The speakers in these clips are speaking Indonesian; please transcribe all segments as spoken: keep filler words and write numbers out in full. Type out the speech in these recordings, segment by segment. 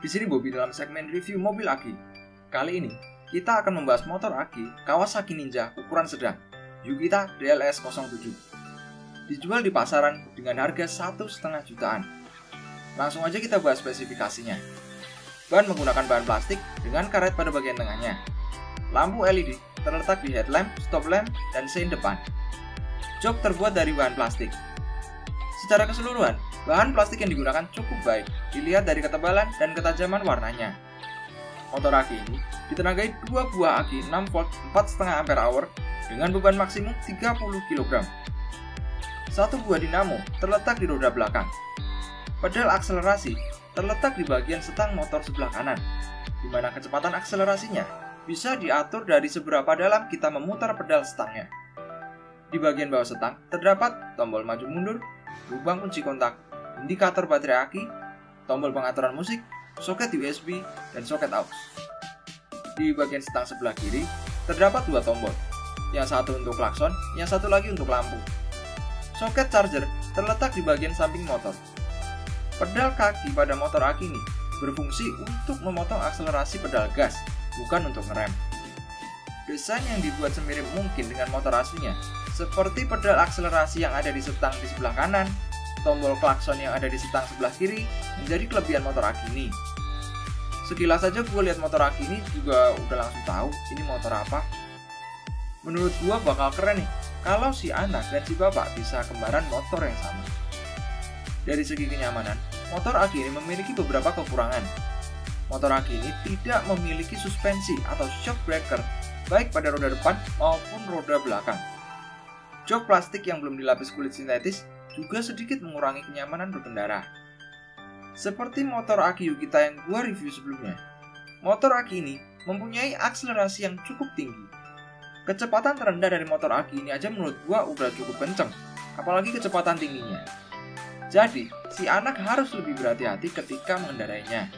Di sini Bobby dalam segmen review mobil aki. Kali ini kita akan membahas motor aki Kawasaki Ninja ukuran sedang Yukita D L S nol tujuh. Dijual di pasaran dengan harga satu setengah jutaan. Langsung aja kita bahas spesifikasinya. Ban menggunakan bahan plastik dengan karet pada bagian tengahnya. Lampu L E D terletak di headlamp, stop lamp, dan sein depan. Jok terbuat dari bahan plastik. Secara keseluruhan, bahan plastik yang digunakan cukup baik, dilihat dari ketebalan dan ketajaman warnanya. Motor aki ini ditenagai dua buah aki enam volt empat koma lima ampere hour dengan beban maksimum tiga puluh kilogram. Satu buah dinamo terletak di roda belakang. Pedal akselerasi terletak di bagian setang motor sebelah kanan, di mana kecepatan akselerasinya bisa diatur dari seberapa dalam kita memutar pedal setangnya. Di bagian bawah setang terdapat tombol maju mundur, lubang kunci kontak, indikator baterai aki, tombol pengaturan musik, soket U S B, dan soket aux. Di bagian setang sebelah kiri terdapat dua tombol, yang satu untuk klakson, yang satu lagi untuk lampu. Soket charger terletak di bagian samping motor. Pedal kaki pada motor aki ini berfungsi untuk memotong akselerasi pedal gas, bukan untuk ngerem. Desain yang dibuat semirip mungkin dengan motor aslinya, seperti pedal akselerasi yang ada di setang di sebelah kanan, tombol klakson yang ada di setang sebelah kiri, menjadi kelebihan motor aki ini. Sekilas saja gue lihat motor aki ini juga udah langsung tahu ini motor apa. Menurut gue bakal keren nih kalau si anak dan si bapak bisa kembaran motor yang sama. Dari segi kenyamanan, motor aki ini memiliki beberapa kekurangan. Motor aki ini tidak memiliki suspensi atau shock breaker baik pada roda depan maupun roda belakang. Jok plastik yang belum dilapis kulit sintetis juga sedikit mengurangi kenyamanan berkendara. Seperti motor aki Yukita yang gua review sebelumnya, motor aki ini mempunyai akselerasi yang cukup tinggi. Kecepatan terendah dari motor aki ini aja menurut gua udah cukup kenceng, apalagi kecepatan tingginya. Jadi, si anak harus lebih berhati-hati ketika mengendarainya.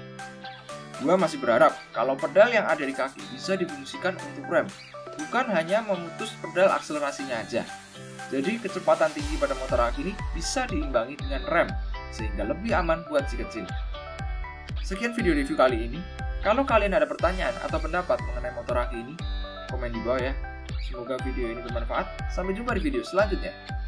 Gua masih berharap kalau pedal yang ada di kaki bisa difungsikan untuk rem, bukan hanya memutus pedal akselerasinya aja. Jadi kecepatan tinggi pada motor aki ini bisa diimbangi dengan rem, sehingga lebih aman buat si kecil. Sekian video review kali ini. Kalau kalian ada pertanyaan atau pendapat mengenai motor aki ini, komen di bawah ya. Semoga video ini bermanfaat. Sampai jumpa di video selanjutnya.